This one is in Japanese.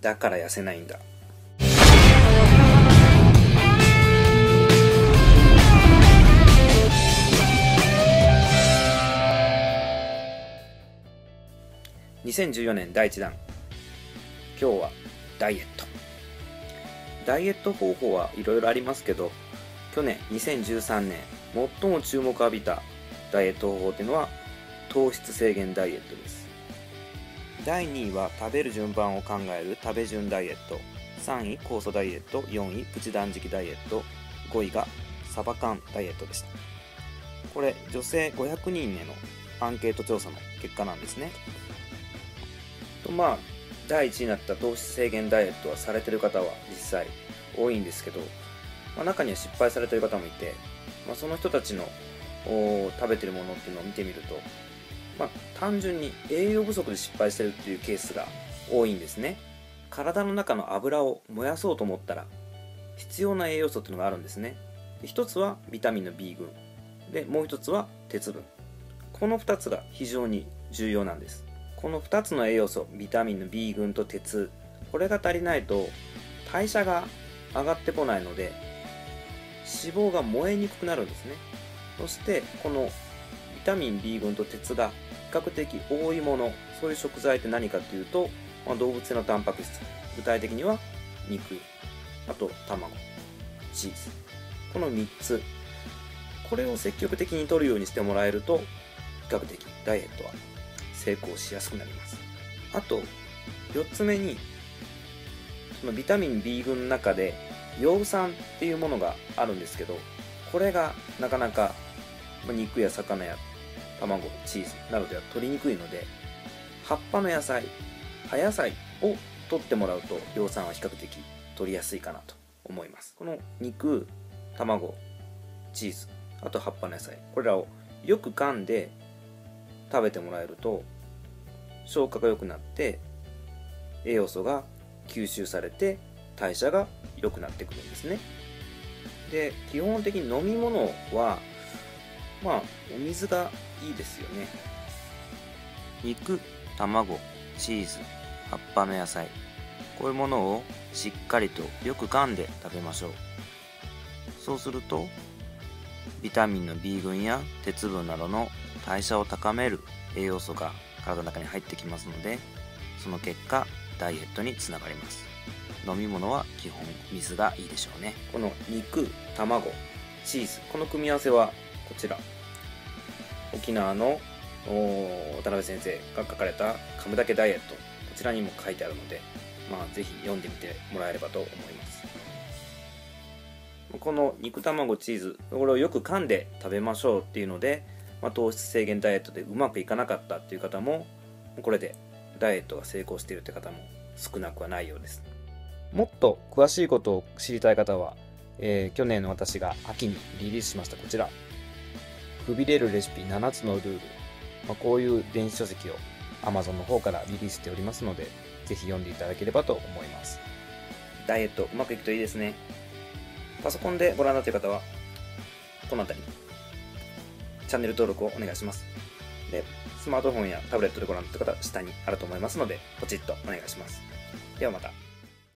だから痩せないんだ。2014年第1弾、今日はダイエット。ダイエット方法はいろいろありますけど、去年2013年最も注目を浴びたダイエット方法というのは糖質制限ダイエットです。第2位は食べる順番を考える食べ順ダイエット、3位酵素ダイエット、4位プチ断食ダイエット、5位がサバ缶ダイエットでした。これ女性500人へのアンケート調査の結果なんですね。と第1位になった糖質制限ダイエットはされてる方は実際多いんですけど、中には失敗されてる方もいて、その人たちの食べてるものっていうのを見てみると、単純に栄養不足で失敗してるっていうケースが多いんですね。体の中の油を燃やそうと思ったら必要な栄養素っていうのがあるんですね。一つはビタミンの B 群で、もう一つは鉄分。この2つが非常に重要なんです。この2つの栄養素、ビタミンの B 群と鉄、これが足りないと代謝が上がってこないので脂肪が燃えにくくなるんですね。そしてこのビタミン B 群と鉄が比較的多いもの、そういう食材って何かというと、動物性のタンパク質、具体的には肉、あと卵、チーズ、この3つ、これを積極的に摂るようにしてもらえると比較的ダイエットは成功しやすくなります。あと4つ目に、そのビタミン B 群の中で葉酸っていうものがあるんですけど、これがなかなか肉や魚や卵、チーズなどでは摂りにくいので、葉っぱの野菜、葉野菜を摂ってもらうと葉酸は比較的摂りやすいかなと思います。この肉、卵、チーズ、あと葉っぱの野菜、これらをよく噛んで食べてもらえると消化が良くなって、栄養素が吸収されて代謝が良くなってくるんですね。で、基本的に飲み物はお水がいいですよね。肉、卵、チーズ、葉っぱの野菜、こういうものをしっかりとよく噛んで食べましょう。そうするとビタミンの B 群や鉄分などの代謝を高める栄養素が体の中に入ってきますので、その結果ダイエットにつながります。飲み物は基本水がいいでしょうね。この肉、卵、チーズ、この組み合わせはこちら沖縄の渡辺先生が書かれた噛むだけダイエット、こちらにも書いてあるので、ぜひ読んでみてもらえればと思います。この肉、卵、チーズ、これをよく噛んで食べましょうっていうので、糖質制限ダイエットでうまくいかなかったっていう方も、これでダイエットが成功しているって方も少なくはないようです。もっと詳しいことを知りたい方は、去年の私が秋にリリースしましたこちら、くびれるレシピ7つのルール、こういう電子書籍を Amazon の方からリリースしておりますので、ぜひ読んでいただければと思います。ダイエットうまくいくといいですね。パソコンでご覧になっている方はこの辺りチャンネル登録をお願いします。で、スマートフォンやタブレットでご覧の方は下にあると思いますので、ポチッとお願いします。ではまた。